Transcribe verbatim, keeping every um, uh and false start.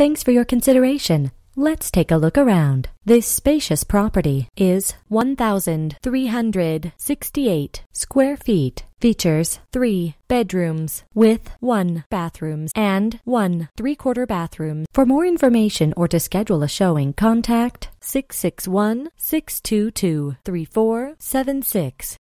Thanks for your consideration. Let's take a look around. This spacious property is one thousand three hundred sixty-eight square feet. Features three bedrooms with one bathrooms and one three-quarter bathroom. For more information or to schedule a showing, contact six six one, six two two, three four seven six.